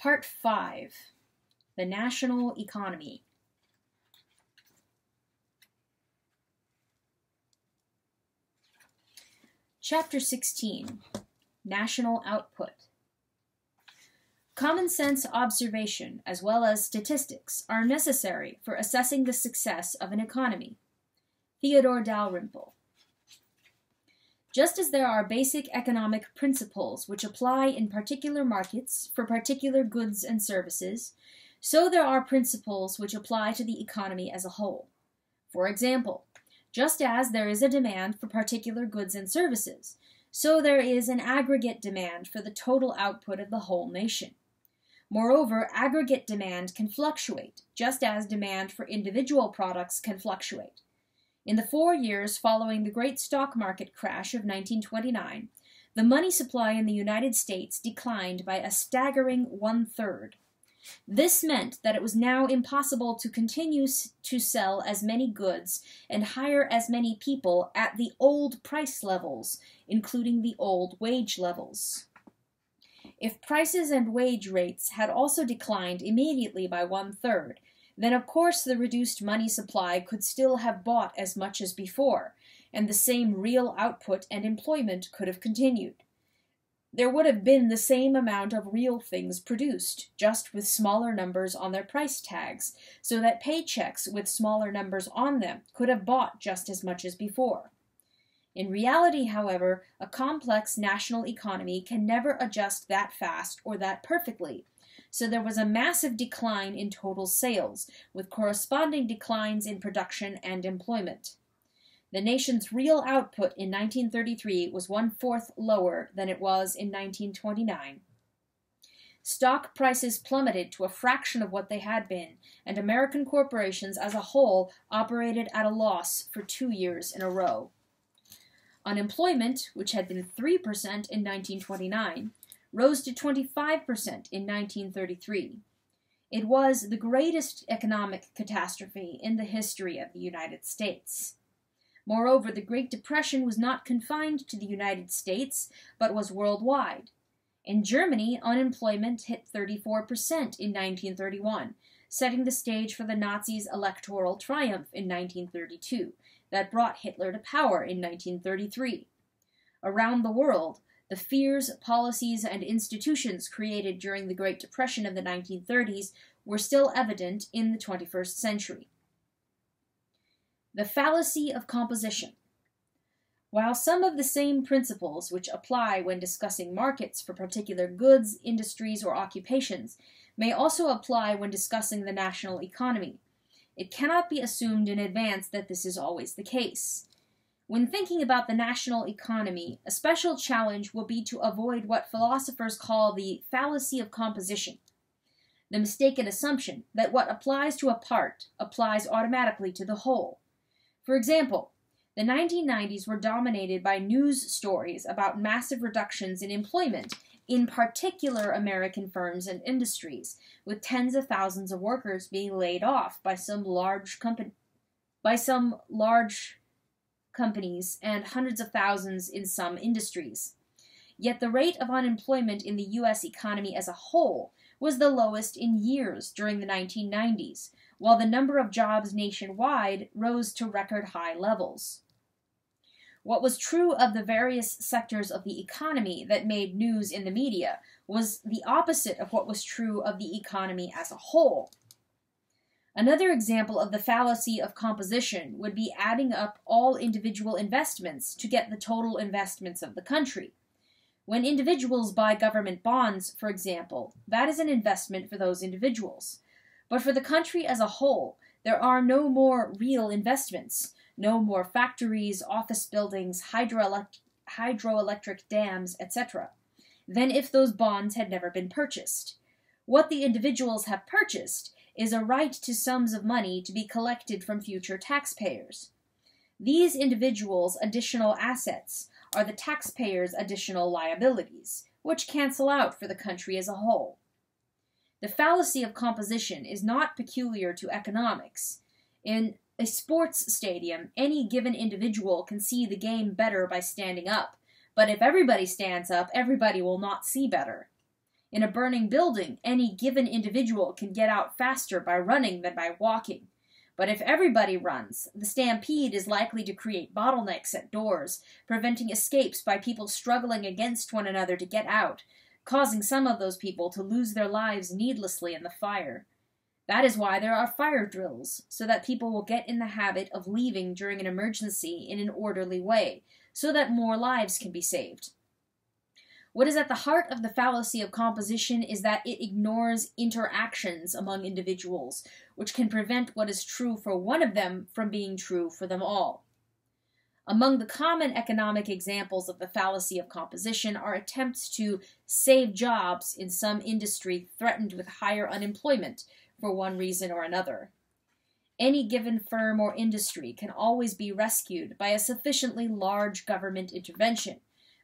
Part 5, the national economy. Chapter 16, national output. Common sense observation as well as statistics are necessary for assessing the success of an economy. Theodore Dalrymple. Just as there are basic economic principles which apply in particular markets for particular goods and services, so there are principles which apply to the economy as a whole. For example, just as there is a demand for particular goods and services, so there is an aggregate demand for the total output of the whole nation. Moreover, aggregate demand can fluctuate, just as demand for individual products can fluctuate. In the 4 years following the great stock market crash of 1929, the money supply in the United States declined by a staggering 1/3. This meant that it was now impossible to continue to sell as many goods and hire as many people at the old price levels, including the old wage levels. If prices and wage rates had also declined immediately by 1/3, then of course the reduced money supply could still have bought as much as before, and the same real output and employment could have continued. There would have been the same amount of real things produced, just with smaller numbers on their price tags, so that paychecks with smaller numbers on them could have bought just as much as before. In reality, however, a complex national economy can never adjust that fast or that perfectly. So there was a massive decline in total sales, with corresponding declines in production and employment. The nation's real output in 1933 was 1/4 lower than it was in 1929. Stock prices plummeted to a fraction of what they had been, and American corporations as a whole operated at a loss for 2 years in a row. Unemployment, which had been 3% in 1929, rose to 25% in 1933. It was the greatest economic catastrophe in the history of the United States. Moreover, the Great Depression was not confined to the United States, but was worldwide. In Germany, unemployment hit 34% in 1931, setting the stage for the Nazis' electoral triumph in 1932, that brought Hitler to power in 1933. Around the world, the fears, policies, and institutions created during the Great Depression of the 1930s were still evident in the 21st century. The fallacy of composition. While some of the same principles which apply when discussing markets for particular goods, industries, or occupations may also apply when discussing the national economy, it cannot be assumed in advance that this is always the case. When thinking about the national economy, a special challenge will be to avoid what philosophers call the fallacy of composition, the mistaken assumption that what applies to a part applies automatically to the whole. For example, the 1990s were dominated by news stories about massive reductions in employment in particular American firms and industries, with tens of thousands of workers being laid off by some large companies and hundreds of thousands in some industries. Yet the rate of unemployment in the U.S. economy as a whole was the lowest in years during the 1990s, while the number of jobs nationwide rose to record high levels. What was true of the various sectors of the economy that made news in the media was the opposite of what was true of the economy as a whole. Another example of the fallacy of composition would be adding up all individual investments to get the total investments of the country. When individuals buy government bonds, for example, that is an investment for those individuals. But for the country as a whole, there are no more real investments, no more factories, office buildings, hydroelectric dams, etc., than if those bonds had never been purchased. What the individuals have purchased is a right to sums of money to be collected from future taxpayers. These individuals' additional assets are the taxpayers' additional liabilities, which cancel out for the country as a whole. The fallacy of composition is not peculiar to economics. In a sports stadium, any given individual can see the game better by standing up, but if everybody stands up, everybody will not see better. In a burning building, any given individual can get out faster by running than by walking. But if everybody runs, the stampede is likely to create bottlenecks at doors, preventing escapes by people struggling against one another to get out, causing some of those people to lose their lives needlessly in the fire. That is why there are fire drills, so that people will get in the habit of leaving during an emergency in an orderly way, so that more lives can be saved. What is at the heart of the fallacy of composition is that it ignores interactions among individuals, which can prevent what is true for one of them from being true for them all. Among the common economic examples of the fallacy of composition are attempts to save jobs in some industry threatened with higher unemployment for one reason or another. Any given firm or industry can always be rescued by a sufficiently large government intervention,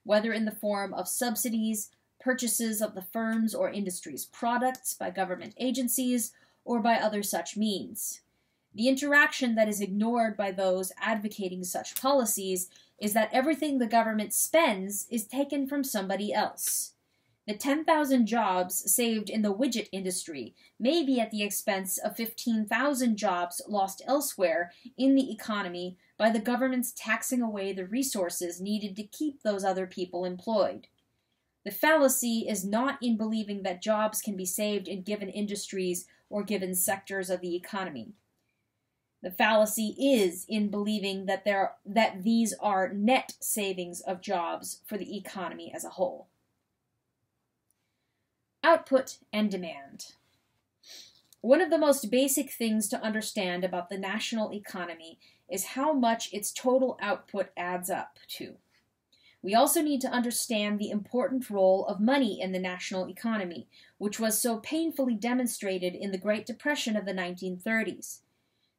whether in the form of subsidies, purchases of the firm's or industry's products by government agencies, or by other such means. The interaction that is ignored by those advocating such policies is that everything the government spends is taken from somebody else. The 10,000 jobs saved in the widget industry may be at the expense of 15,000 jobs lost elsewhere in the economy by the government's taxing away the resources needed to keep those other people employed. The fallacy is not in believing that jobs can be saved in given industries or given sectors of the economy. The fallacy is in believing that these are net savings of jobs for the economy as a whole. Output and demand. One of the most basic things to understand about the national economy is how much its total output adds up to. We also need to understand the important role of money in the national economy, which was so painfully demonstrated in the Great Depression of the 1930s.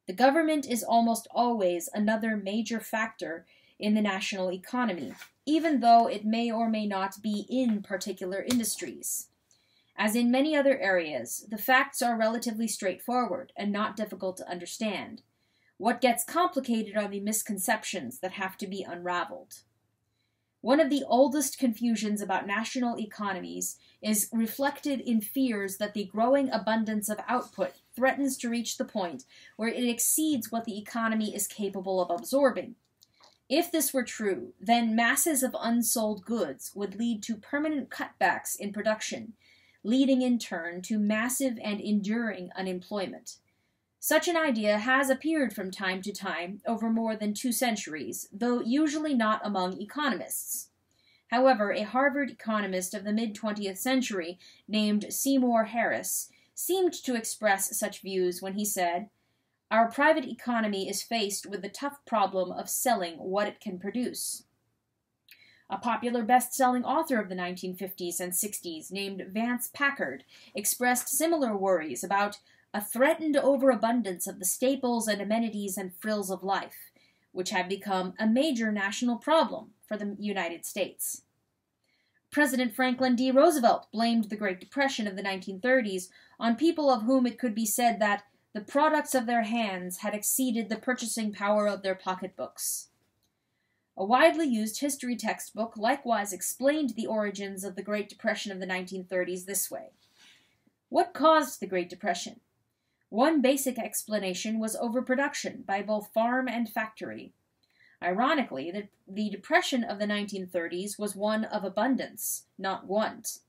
The government is almost always another major factor in the national economy, even though it may or may not be in particular industries. As in many other areas, the facts are relatively straightforward and not difficult to understand. What gets complicated are the misconceptions that have to be unraveled. One of the oldest confusions about national economies is reflected in fears that the growing abundance of output threatens to reach the point where it exceeds what the economy is capable of absorbing. If this were true, then masses of unsold goods would lead to permanent cutbacks in production, leading in turn to massive and enduring unemployment. Such an idea has appeared from time to time over more than 2 centuries, though usually not among economists. However, a Harvard economist of the mid-20th century named Seymour Harris seemed to express such views when he said, "Our private economy is faced with the tough problem of selling what it can produce." A popular best-selling author of the 1950s and 60s named Vance Packard expressed similar worries about a threatened overabundance of the staples and amenities and frills of life, which have become a major national problem for the United States. President Franklin D. Roosevelt blamed the Great Depression of the 1930s on people of whom it could be said that the products of their hands had exceeded the purchasing power of their pocketbooks. A widely used history textbook likewise explained the origins of the Great Depression of the 1930s this way. What caused the Great Depression? One basic explanation was overproduction by both farm and factory. Ironically, the Depression of the 1930s was one of abundance, not want.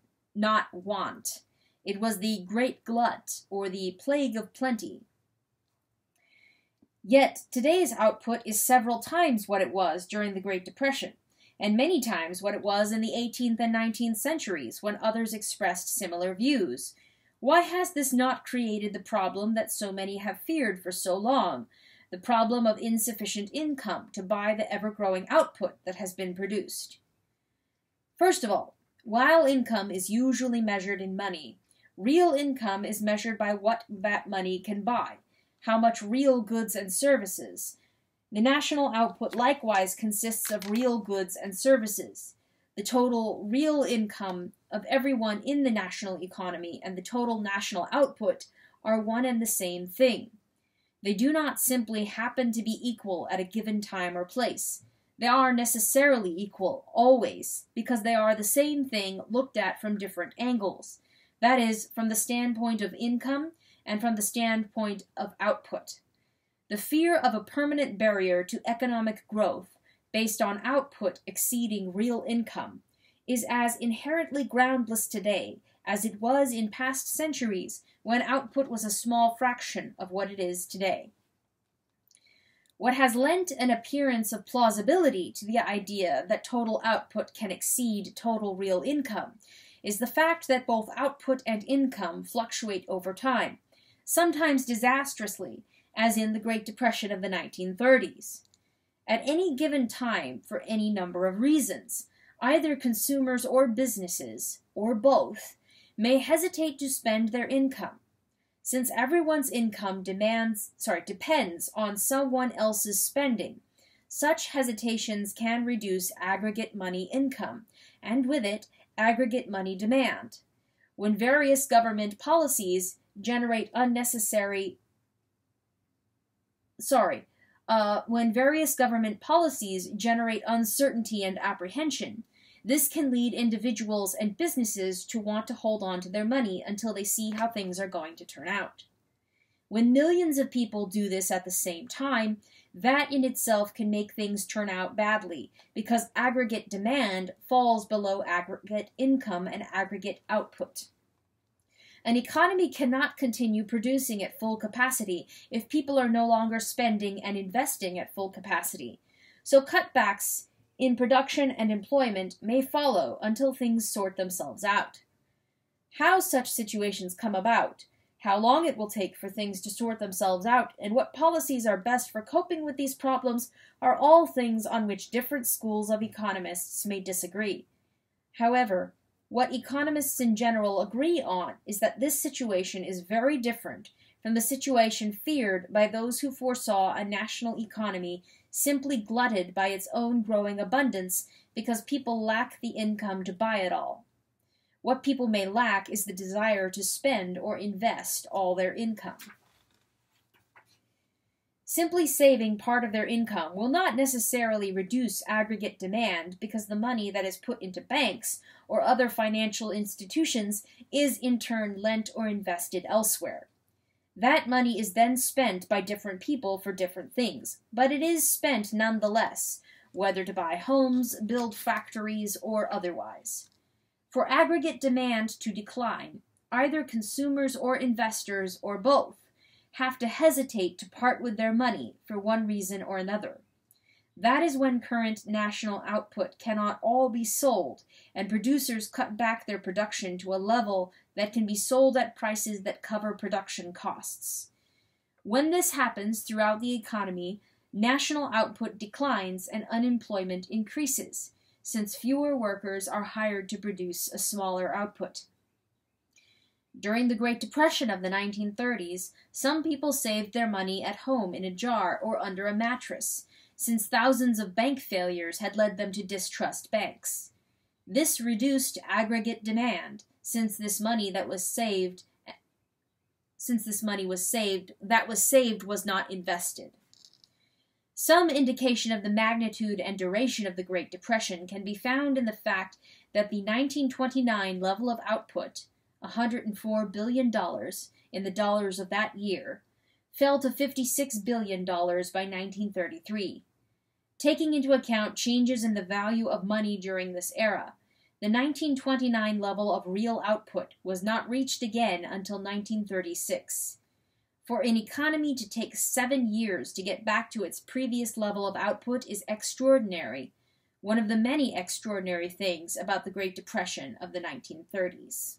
It was the Great Glut, or the Plague of Plenty. Yet, today's output is several times what it was during the Great Depression, and many times what it was in the 18th and 19th centuries when others expressed similar views. Why has this not created the problem that so many have feared for so long, the problem of insufficient income to buy the ever-growing output that has been produced? First of all, while income is usually measured in money, real income is measured by what that money can buy, how much real goods and services. The national output likewise consists of real goods and services. The total real income of everyone in the national economy and the total national output are one and the same thing. They do not simply happen to be equal at a given time or place. They are necessarily equal, always, because they are the same thing looked at from different angles, That is, from the standpoint of income and from the standpoint of output. The fear of a permanent barrier to economic growth based on output exceeding real income is as inherently groundless today as it was in past centuries when output was a small fraction of what it is today. What has lent an appearance of plausibility to the idea that total output can exceed total real income is the fact that both output and income fluctuate over time, sometimes disastrously, as in the Great Depression of the 1930s. At any given time, for any number of reasons, either consumers or businesses, or both, may hesitate to spend their income. Since everyone's income depends on someone else's spending, such hesitations can reduce aggregate money income, and with it, aggregate money demand. When various government policies generate uncertainty and apprehension, this can lead individuals and businesses to want to hold on to their money until they see how things are going to turn out. When millions of people do this at the same time, that in itself can make things turn out badly, because aggregate demand falls below aggregate income and aggregate output. An economy cannot continue producing at full capacity if people are no longer spending and investing at full capacity. So cutbacks in production and employment may follow until things sort themselves out. How such situations come about, how long it will take for things to sort themselves out, and what policies are best for coping with these problems are all things on which different schools of economists may disagree. However, what economists in general agree on is that this situation is very different from the situation feared by those who foresaw a national economy simply glutted by its own growing abundance because people lack the income to buy it all. What people may lack is the desire to spend or invest all their income. Simply saving part of their income will not necessarily reduce aggregate demand because the money that is put into banks or other financial institutions is in turn lent or invested elsewhere. That money is then spent by different people for different things, but it is spent nonetheless, whether to buy homes, build factories, or otherwise. For aggregate demand to decline, either consumers or investors, or both, have to hesitate to part with their money for one reason or another. That is when current national output cannot all be sold, and producers cut back their production to a level that can be sold at prices that cover production costs. When this happens throughout the economy, national output declines and unemployment increases, since fewer workers are hired to produce a smaller output. During the Great Depression of the 1930s, some people saved their money at home in a jar or under a mattress, since thousands of bank failures had led them to distrust banks. This reduced aggregate demand, since this money that was saved was not invested. Some indication of the magnitude and duration of the Great Depression can be found in the fact that the 1929 level of output, $104 billion in the dollars of that year, fell to $56 billion by 1933. Taking into account changes in the value of money during this era, the 1929 level of real output was not reached again until 1936. For an economy to take 7 years to get back to its previous level of output is extraordinary, one of the many extraordinary things about the Great Depression of the 1930s.